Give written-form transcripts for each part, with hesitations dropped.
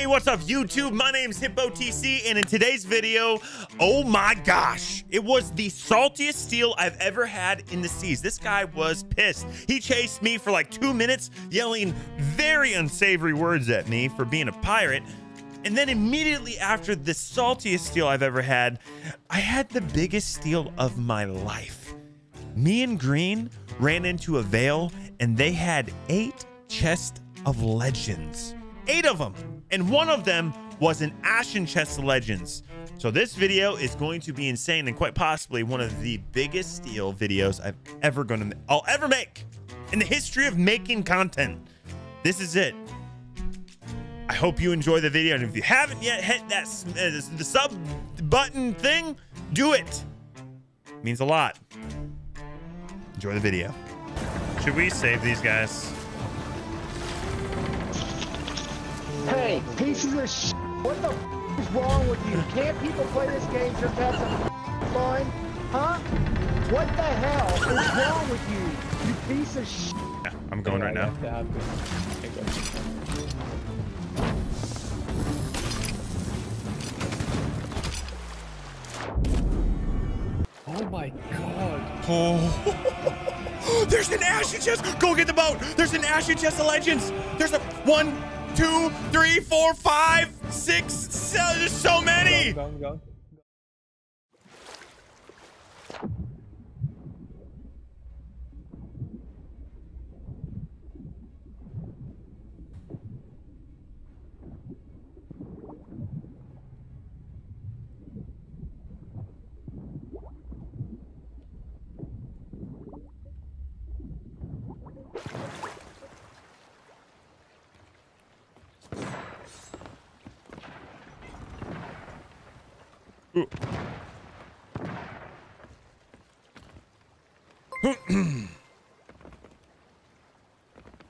Hey, what's up, YouTube? My name's HitboTC, and in today's video, oh my gosh, it was the saltiest steal I've ever had in the seas. This guy was pissed. He chased me for like 2 minutes, yelling very unsavory words at me for being a pirate. And then immediately after the saltiest steal I've ever had, I had the biggest steal of my life. Me and Green ran into a veil, and they had 8 chests of legends. 8 of them, and one of them was an Ashen Chest of Legends. So this video is going to be insane and quite possibly one of the biggest steal videos I'll ever make in the history of making content. This is it. I hope you enjoy the video, and if you haven't yet, hit that the sub button thing. Do it. It means a lot. Enjoy the video. Should we save these guys? Hey, pieces of sh**, what the f*** is wrong with you? Can't people play this game just have some f***ing fun? Huh? What the hell is wrong with you, you piece of sh**? Yeah, I'm going right now. Oh my god. Oh. There's an Ashen Chest! Go get the boat! There's an Ashen Chest of Legends! There's a... 1, 2, 3, 4, 5, 6, 7, there's so many. Go.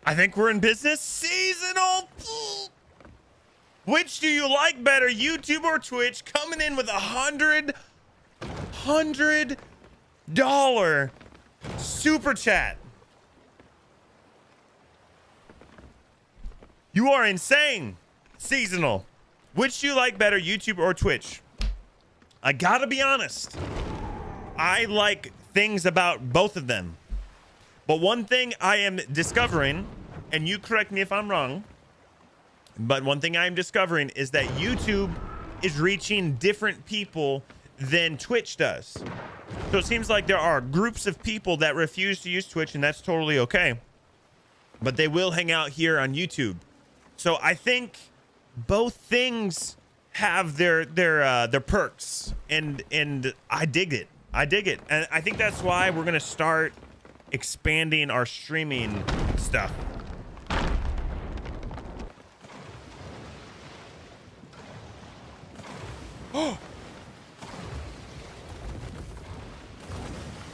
I think we're in business. Seasonal. Which do you like better, YouTube or Twitch? Coming in with $100 super chat. You are insane. Seasonal. Which do you like better, YouTube or Twitch? I gotta be honest, I like things about both of them, but one thing I am discovering, and you correct me if I'm wrong, but one thing I am discovering is that YouTube is reaching different people than Twitch does. So it seems like there are groups of people that refuse to use Twitch, and that's totally okay, but they will hang out here on YouTube. So I think both things have their perks, and I dig it, and I think that's why we're gonna start expanding our streaming stuff. Oh,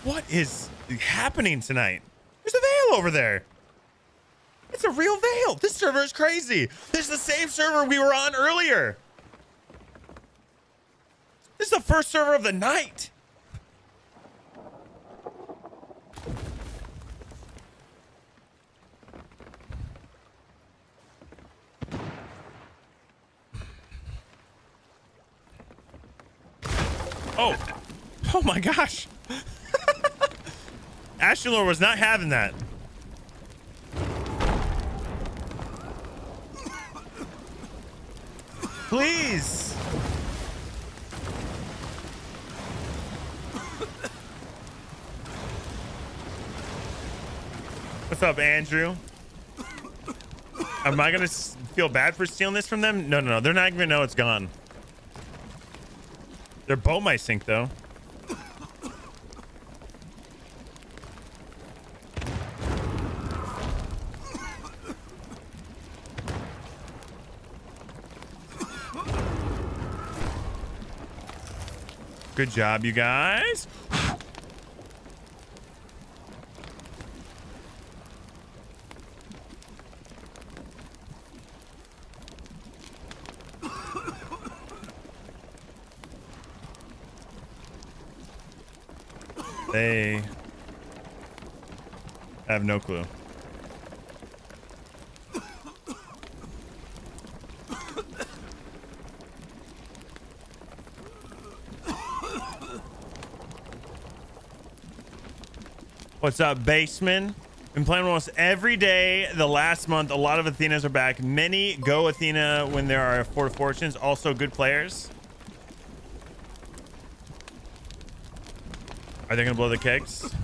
what is happening tonight? There's a veil over there. It's a real veil. This server is crazy. This is the same server we were on earlier. This is the first server of the night. Oh. Oh my gosh. Ashen Lord was not having that. Please. What's up, Andrew? Am I gonna feel bad for stealing this from them? No, they're not gonna know it's gone. Their boat might sink though. Good job, you guys. They have no clue. What's up, Baseman? Been playing almost every day the last month. A lot of Athenas are back. Many go Athena when there are Fort of Fortunes. Also good players. Are they gonna blow the kegs?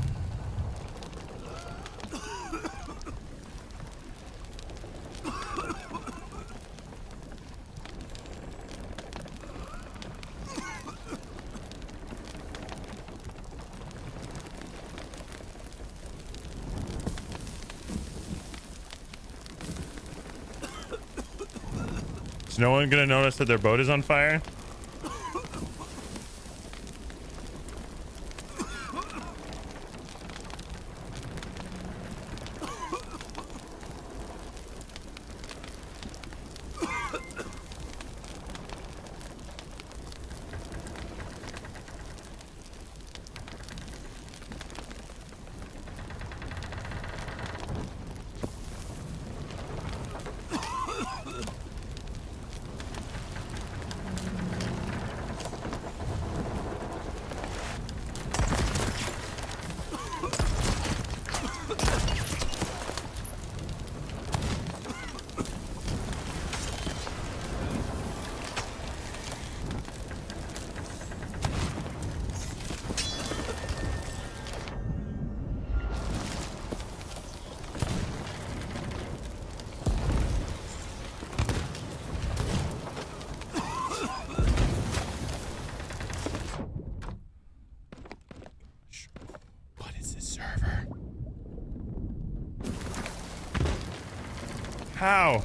Is no one gonna notice that their boat is on fire? How?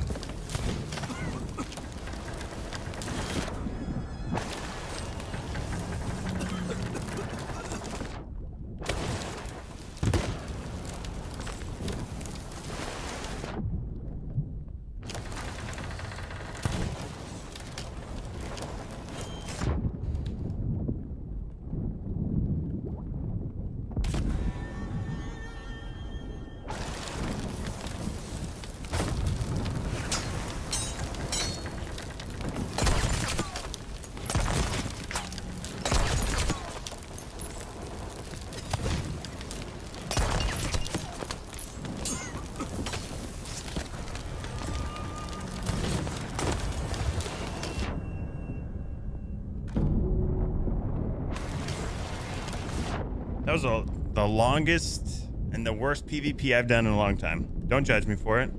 That was the longest and the worst PvP I've done in a long time. Don't judge me for it.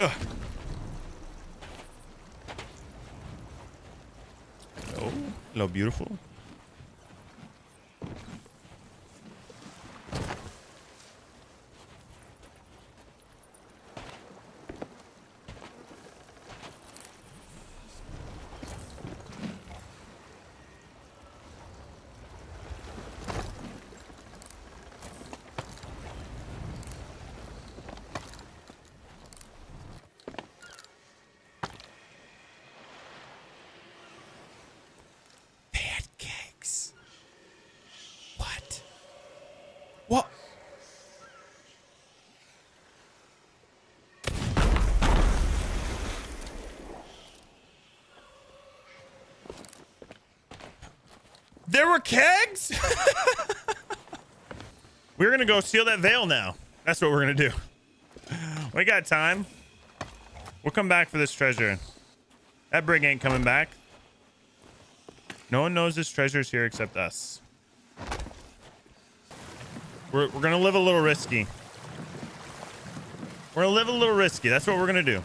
Hello. Hello, beautiful. There were kegs? We're gonna go seal that veil now. That's what we're gonna do. We got time. We'll come back for this treasure. That brig ain't coming back. No one knows this treasure's here except us. We're gonna live a little risky. We're gonna live a little risky. That's what we're gonna do.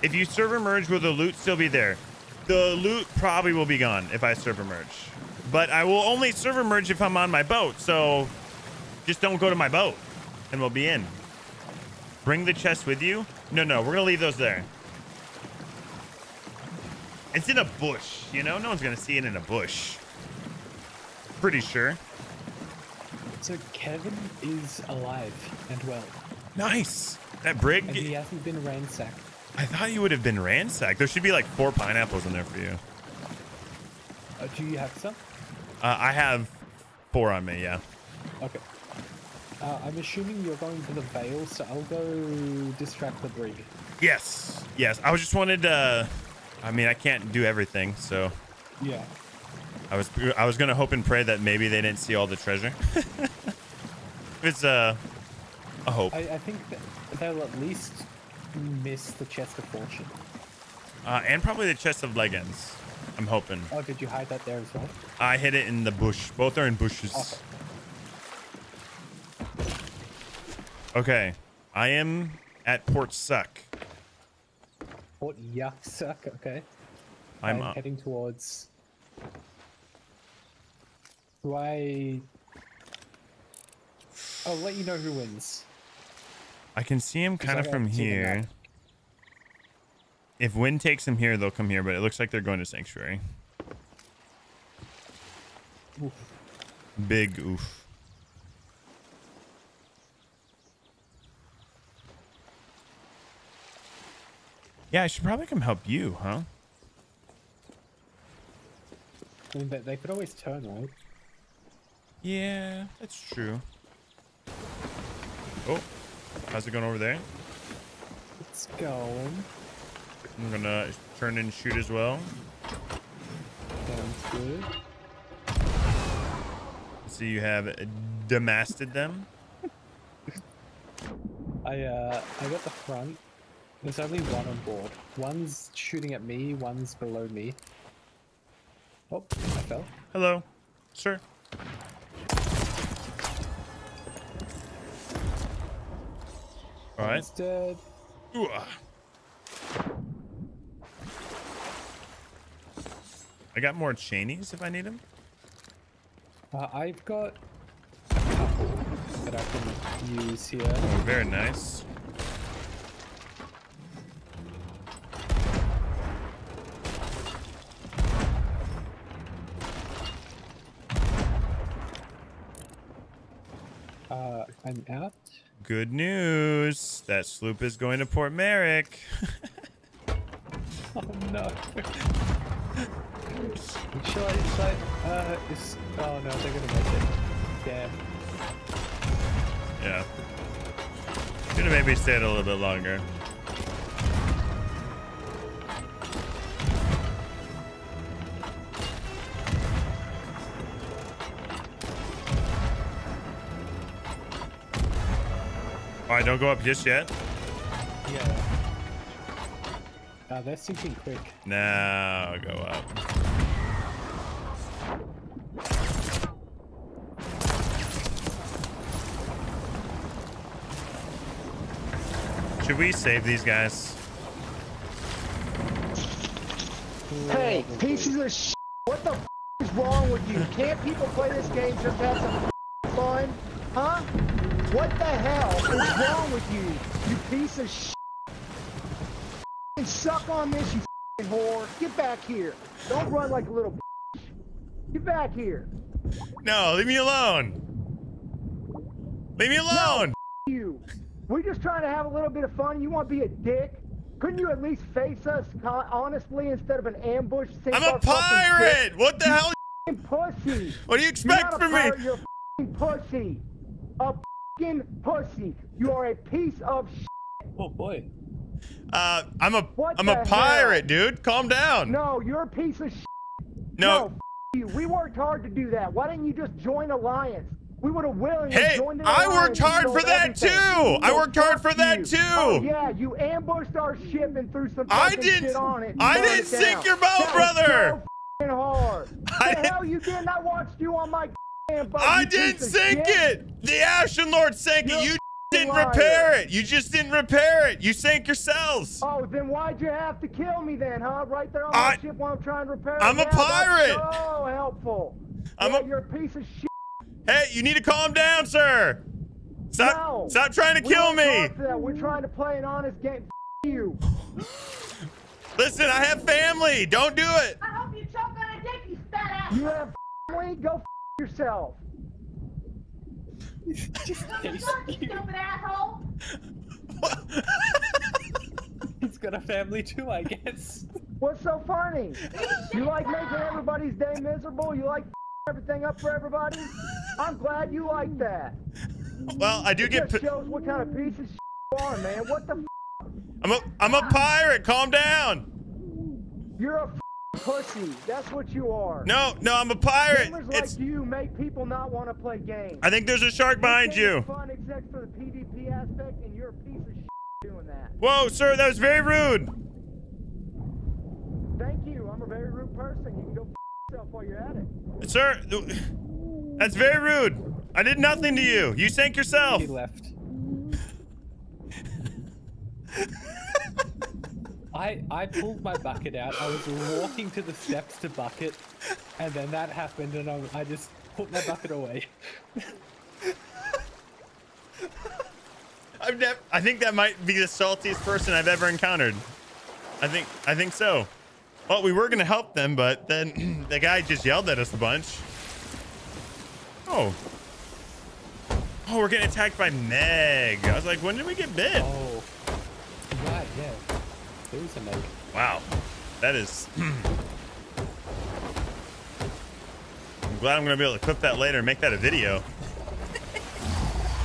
If you server merge, will the loot still be there? The loot probably will be gone if I server merge, but I will only server merge if I'm on my boat. So just don't go to my boat and we'll be in. Bring the chest with you. No, we're gonna leave those there. It's in a bush, you know, no one's gonna see it in a bush. Pretty sure. So Kevin is alive and well. Nice. That brig. And he hasn't been ransacked. I thought you would have been ransacked. There should be like 4 pineapples in there for you. Do you have some? I have 4 on me, yeah. Okay. I'm assuming you're going to the Vale, so I'll go distract the brig. Yes. I was just wanted to... I mean, I can't do everything, so... Yeah. I was gonna hope and pray that maybe they didn't see all the treasure. It's a hope. I think that they'll at least miss the Chest of Fortune. And probably the Chest of Legends, I'm hoping. Oh, did you hide that there as well? I hid it in the bush. Both are in bushes. Okay. I am at Port Suck. Port Suck, okay. I'm heading towards... Do I... I'll let you know who wins. I can see him kind of from here. If Wind takes him here, they'll come here, but it looks like they're going to Sanctuary. Oof. Big oof. Yeah, I should probably come help you, huh? I mean, they could always turn, right? Yeah, that's true. Oh, how's it going over there? It's going. I'm gonna turn and shoot as well. Sounds good. So you have demasted them. I got the front. There's only one on board. One's shooting at me. One's below me. Oh, I fell. Hello, sir. All right. He's dead. Ooh, ah. I got more chainies if I need them. I've got a couple that I can use here. Oh, very nice. I'm out. Good news. That sloop is going to Port Merrick. Oh, no. Oh no, they're gonna make it. Damn. Yeah. Should have maybe stayed a little bit longer. Alright, don't go up just yet. Yeah. They're sinking quick. No, go up. Should we save these guys? Hey, pieces of shit! What the f is wrong with you? Can't people play this game just have some f fun? Huh? What the hell is wrong with you? You piece of shit! F***ing suck on this, you f***ing whore! Get back here! Don't run like a little bitch. Get back here! No, leave me alone! Leave me alone! No, you! We're just trying to have a little bit of fun. You want to be a dick? Couldn't you at least face us honestly instead of an ambush? I'm a pirate! What the hell? You pussy! What do you expect from me? You're a pussy. A pussy. You are a piece of shit. Oh boy. I'm a pirate, dude. Calm down. No, you're a piece of shit. No. You. We worked hard to do that. Why didn't you just join Alliance? We would have willingly joined the alliance. I worked hard for that too. I worked hard for that too. Oh, yeah, you ambushed our ship and threw some shit on it. I didn't sink your boat, brother. So hard. The hell you didn't? I watched you on my boat. I didn't sink it. The Ashen Lord sank it. You didn't repair it. You just didn't repair it. You sank yourselves. Oh, then why'd you have to kill me then, huh? Right there on my ship while I'm trying to repair it. I'm a pirate. So helpful. You're a piece of shit. Hey, you need to calm down, sir. Stop trying to kill me. We're trying to play an honest game. F you. Listen, I have family. Don't do it. I hope you choke on a dick, you fat ass. You have family? Go f yourself. Just you stupid asshole. He's got a family too, I guess. What's so funny? You like making everybody's day miserable? You like everything up for everybody? I'm glad you like that. Well, I do get. It just shows what kind of piece of shit you are, man. What the f? I'm a pirate. Calm down. You're a Pussy, that's what you are. No, I'm a pirate. Gamers like you make people not want to play games. I think there's a shark behind you. Fun except for the PvP aspect, and you're a piece of shit doing that. Whoa, sir, that was very rude. Thank you. I'm a very rude person. You can go f yourself while you're at it. Sir, that's very rude. I did nothing to you. You sank yourself. He left. I pulled my bucket out. I was walking to the steps to bucket, and then that happened, and I just put my bucket away. I think that might be the saltiest person I've ever encountered. I think so. Well, we were gonna help them, but then the guy just yelled at us a bunch. Oh, we're getting attacked by Meg. I was like, when did we get bit? Oh, God, yeah. Wow, that is. I'm glad I'm gonna be able to clip that later and make that a video.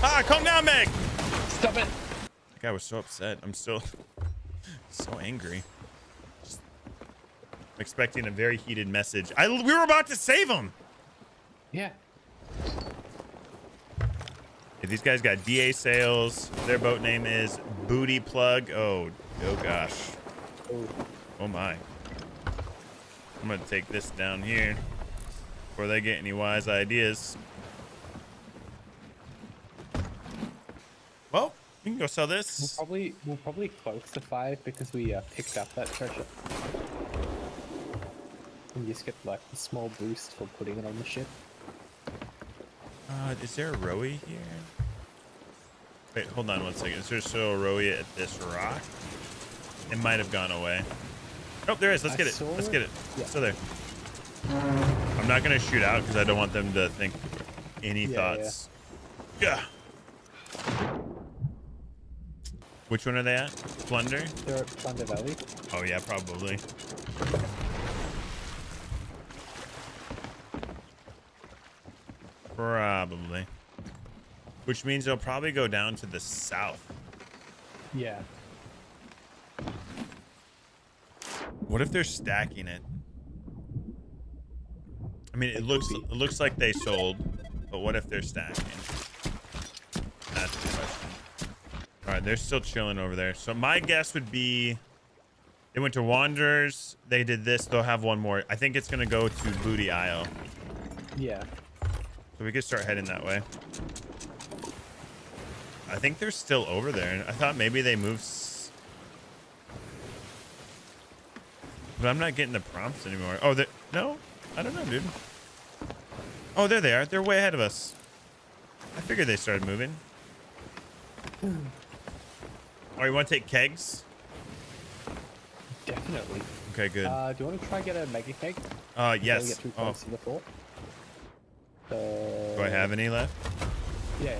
Ah, calm down, Meg. Stop it. That guy was so upset. I'm still so angry. Just, I'm expecting a very heated message. We were about to save him. Yeah. If these guys got DA sales. Their boat name is Booty Plug. Oh gosh. Oh my. I'm gonna take this down here before they get any wise ideas. Well, we can go sell this. We'll probably close the five because we picked up that treasure. And just get like a small boost for putting it on the ship. Is there a rowie here? Wait, hold on one second. Is there still a rowie at this rock? It might have gone away. Oh, there is. Let's get it. Let's get it. Yeah. So there. I'm not going to shoot out because I don't want them to think any thoughts. Yeah. Which one are they at? Plunder? They're at Plunder Valley. Oh, yeah, probably. Probably. Which means they'll probably go down to the south. Yeah. What if they're stacking it? I mean, it looks like they sold, but what if they're stacking? That's the question. All right, they're still chilling over there. So my guess would be they went to Wanderers. They did this. They'll have one more. I think it's going to go to Booty Isle. Yeah. So we could start heading that way. I think they're still over there. And I thought maybe they moved. But I'm not getting the prompts anymore. Oh, no, I don't know, dude. Oh, there they are. They're way ahead of us. I figured they started moving. Oh, you want to take kegs? Definitely. Okay, good. Do you want to try and get a mega keg? Yes. Do I have any left? Yeah.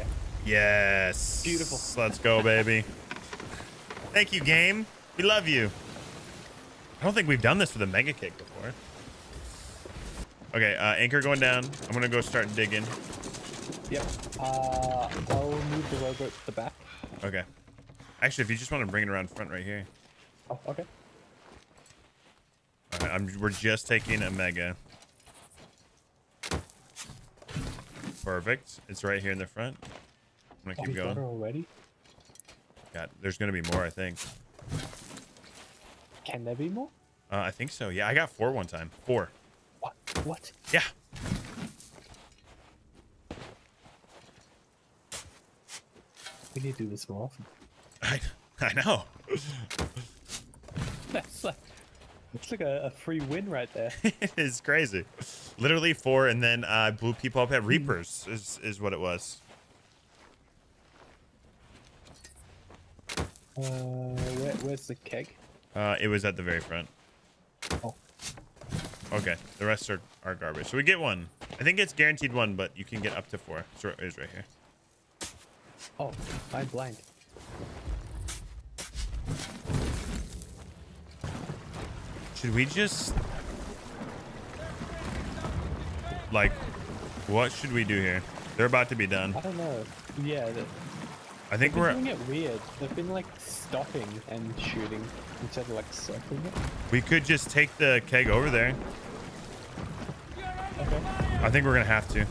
Yes. Beautiful. Let's go, baby. Thank you, game. We love you. I don't think we've done this with a mega kick before. Okay, anchor going down. I'm gonna go start digging. Yep. I'll move the rowboat to the back. Okay. Actually, if you just want to bring it around front right here. Oh, okay. All right, we're just taking a mega. Perfect. It's right here in the front. I'm gonna keep going. Got her already? God, there's gonna be more, I think. Can there be more? I think so. Yeah, I got 4 one time. 4. What? Yeah. We need to do this more often. I know. That's like a free win right there. It's crazy. Literally 4, and then I blew people up at Reapers is what it was. Where's the keg? It was at the very front. Oh. Okay, the rest are garbage. So we get one. I think it's guaranteed one, but you can get up to 4. So it is right here. Oh, I'm blind. Should we just... Like, what should we do here? They're about to be done. I don't know. Yeah. I think we're doing it weird. They've been like stopping and shooting instead of like circling it. We could just take the keg over there. Okay. I think we're gonna have to.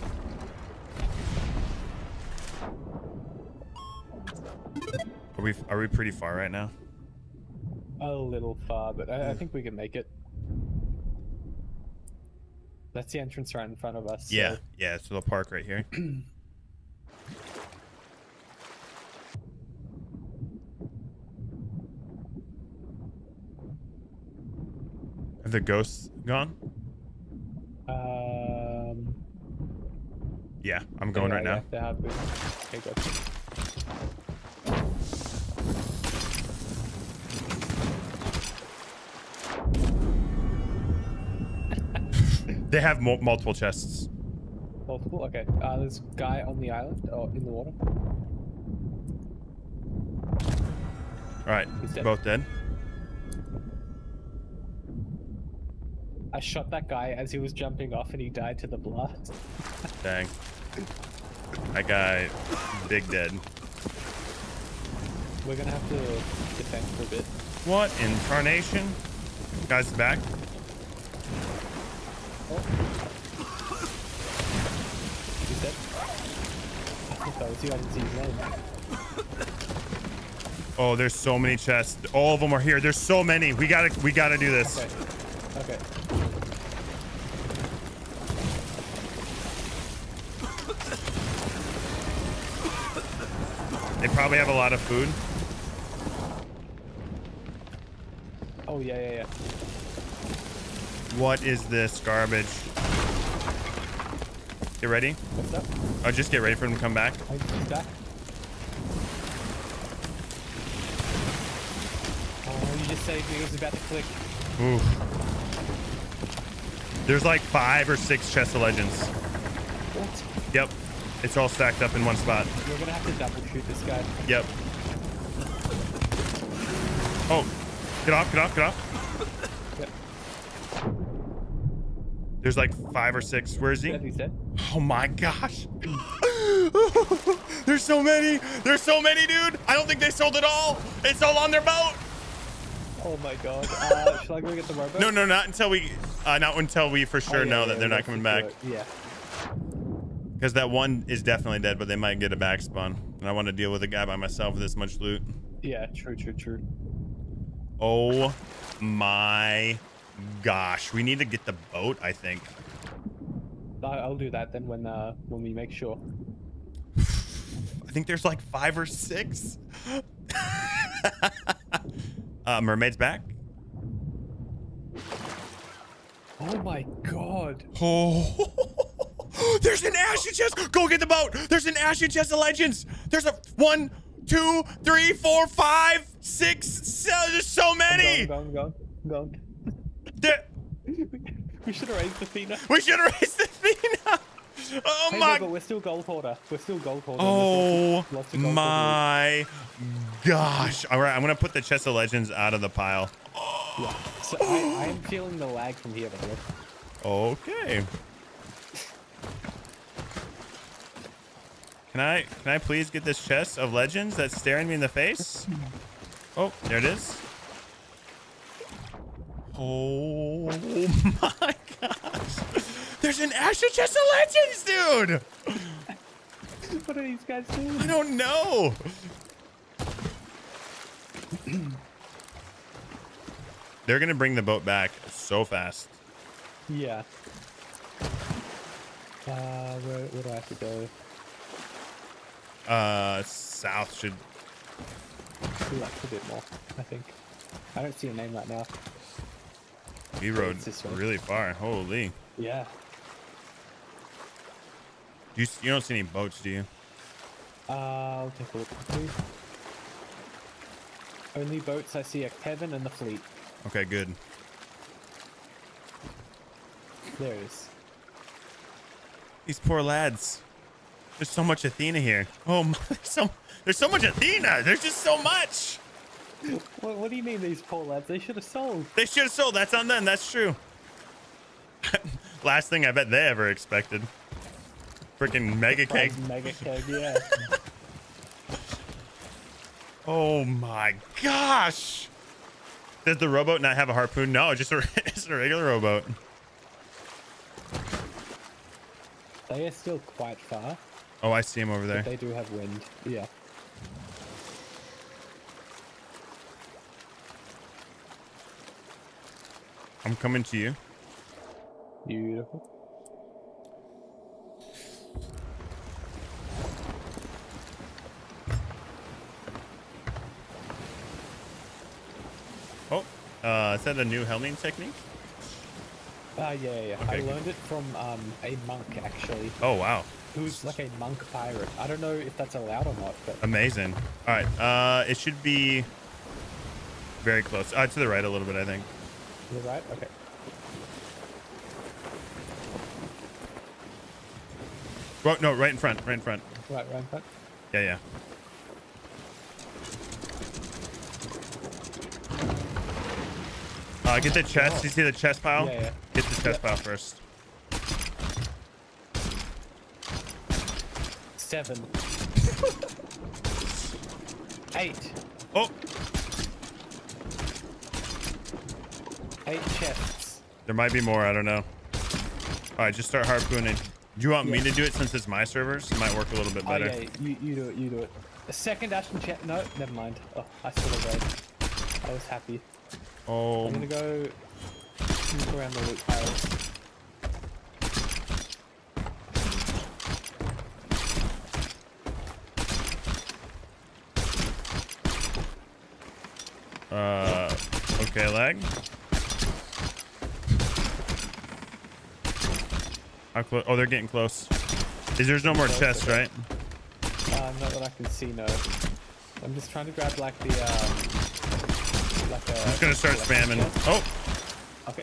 Are we pretty far right now? A little far, but I think we can make it. That's the entrance right in front of us. Yeah, so. Yeah, it's a little park right here. Have the ghosts gone? Yeah, I'm going right now. Yeah, okay, gotcha. They have multiple chests. Multiple? Okay. There's a guy on the island or in the water. Alright, both dead. I shot that guy as he was jumping off and he died to the blast. Dang. That guy, big dead. We're gonna have to defend for a bit. What in tarnation? Guys back. Oh. He's dead. Oh, there's so many chests. All of them are here. There's so many. We gotta do this. Okay. Okay. They probably have a lot of food. Oh yeah. What is this garbage? Get ready. What's up? Oh, just get ready for him to come back. He's back. Oh, you just saved me. He was about to click. Ooh. There's like 5 or 6 chests of legends. What? Yep. It's all stacked up in one spot. You're going to have to double shoot this guy. Yep. Oh, get off. There's like 5 or 6. Where is he? Oh my gosh. There's so many. There's so many, dude. I don't think they sold it all. It's all on their boat. Oh my god. Shall I go get the more boat? No, not until we for sure know that they're not coming back. Yeah. Because that one is definitely dead, but they might get a back spawn. And I want to deal with a guy by myself with this much loot. Yeah, true. Oh my gosh, we need to get the boat, I think. I'll do that then when we make sure. I think there's like 5 or 6. Mermaid's back. Oh my god. Oh. There's an ashen chest. Go get the boat. There's an ashen chest of legends. There's a 1, 2, 3, 4, 5, 6, 7. There's so many. I'm gone. We should have raised Athena. Oh hey, my! No, but we're still gold hoarder. Oh my gosh! All right, I'm gonna put the chest of legends out of the pile. Oh. Yeah. So I am feeling the lag from here. Okay. Can I please get this chest of legends that's staring me in the face? Oh, there it is. Oh my gosh. There's an Ashen Chest of Legends, dude. What are these guys doing? I don't know. They're going to bring the boat back so fast. Yeah. Where do I have to go? South should. Left a bit more, I think. I don't see a name right now. We rode really far. Holy. Yeah. You don't see any boats, do you? I'll take a look. Only boats I see are Kevin and the fleet. Okay, good. There it is. These poor lads. There's so much Athena here. Oh my, there's so much Athena. There's just so much. What do you mean these poor lads? They should have sold. That's on them. That's true. Last thing I bet they ever expected. Freaking mega keg. Mega keg, yeah. Oh my gosh. Does the rowboat not have a harpoon? No, just a, it's a regular rowboat. They are still quite far. Oh, I see them over there. But they do have wind. Yeah. I'm coming to you. Beautiful. Oh, is that a new helming technique? Yeah. Okay. I learned it from a monk, actually. Oh, wow. Who's like a monk pirate. I don't know if that's allowed or not, but... Amazing. All right. It should be very close. To the right a little bit, I think. To the right? Okay. Oh, no, right in front. Right in front. Right in front? Yeah, yeah. Get the chest. You see the chest pile? Yeah, yeah. Get the chest pile first. 7. 8. Oh. 8 chests. There might be more. I don't know. All right, just start harpooning. Do you want me to do it since it's my servers? It might work a little bit better. Okay, you do it. You do it. A second Ashen Chest. No, never mind. Oh, I still have I was happy. Oh. I'm gonna go look around the loot piles. Okay, lag. How close? Oh, they're getting close. There's no more chests, right? Not that I can see, no. I'm just trying to grab like the. Like I'm just gonna start spamming. Oh. Okay.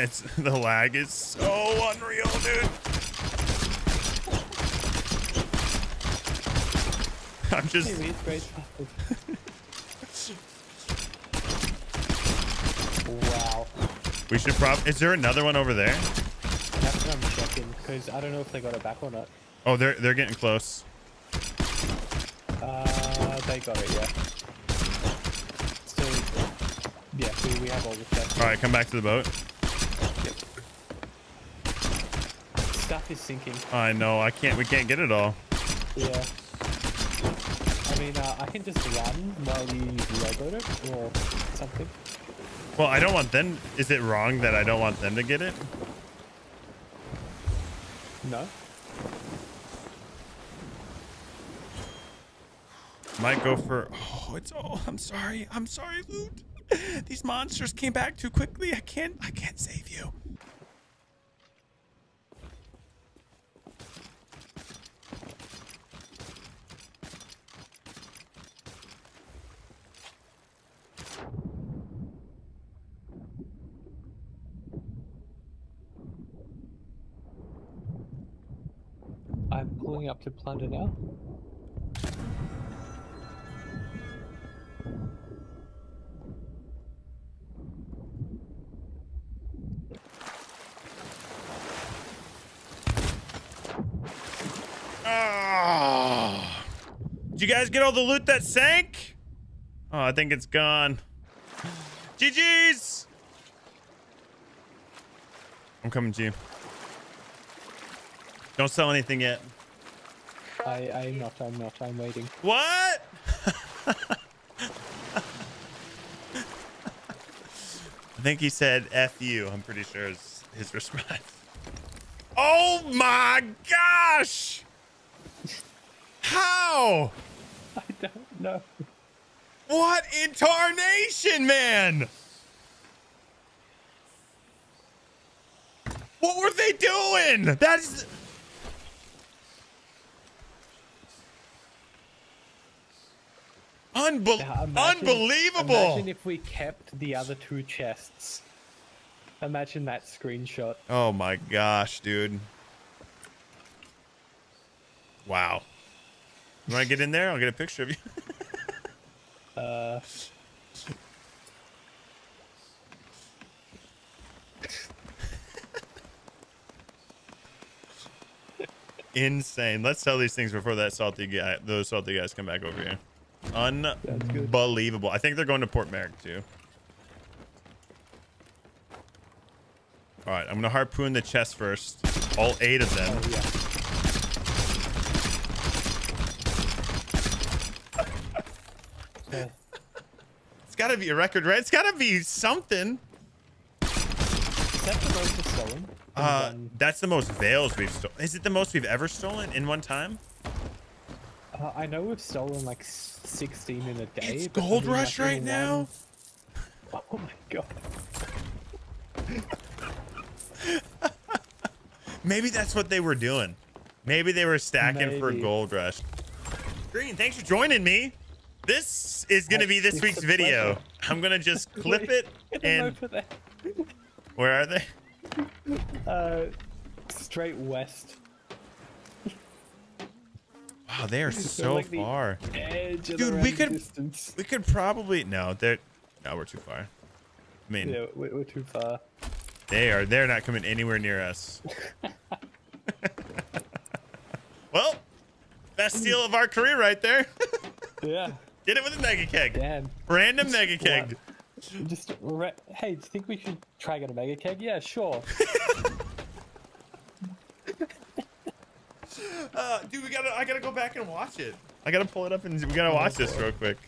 It's the lag is so unreal, dude. I'm just. Wow. We should probably. Is there another one over there? That's what I'm checking because I don't know if they got it back or not. Oh, they're getting close. They got it, yeah. Yeah, we have all the stuff. All right, come back to the boat. Yep. Stuff is sinking. I know. I can't. We can't get it all. Yeah. I mean, I can just run while you rowboat it or something. Well, I don't want them. Is it wrong that I don't want them to get it? No. Might go for. Oh, it's. Oh, I'm sorry. I'm sorry, Loot. These monsters came back too quickly. I can't save you. I'm pulling up to plunder now. Did you guys get all the loot that sank? Oh, I think it's gone. GG's! I'm coming to you. Don't sell anything yet. I'm not. I'm waiting. What? I think he said F you. I'm pretty sure is his response. Oh my gosh! How? I don't know. What in tarnation, man? What were they doing? That's... Unbelievable. Imagine if we kept the other 2 chests. Imagine that screenshot. Oh my gosh, dude. Wow. You want to get in there? I'll get a picture of you. insane. Let's sell these things before that salty guy, those salty guys come back over here. Unbelievable. I think they're going to Port Merrick too. All right, I'm going to harpoon the chest first. All 8 of them. Yeah. It's got to be a record, right? It's got to be something. Is that the most we've stolen? That's the most veils we've stolen. Is it the most we've ever stolen in one time? I know we've stolen like 16 in a day. It's Gold Rush right now. Oh my God. Maybe that's what they were doing. Maybe they were stacking for Gold Rush. Green, thanks for joining me. This is going to be this week's video. Pleasure. I'm going to just clip it and... Where are they? Straight west. Wow, they are so like far. Dude, we could probably... No, they're... No, we're too far. I mean... Yeah, we're too far. They're not coming anywhere near us. Well, best steal of our career right there. Yeah. Did it with a mega keg. Damn. Random mega keg. Just, hey, do you think we should try get a mega keg? Yeah, sure. Dude, I gotta go back and watch it. I gotta pull it up and we gotta watch this real quick.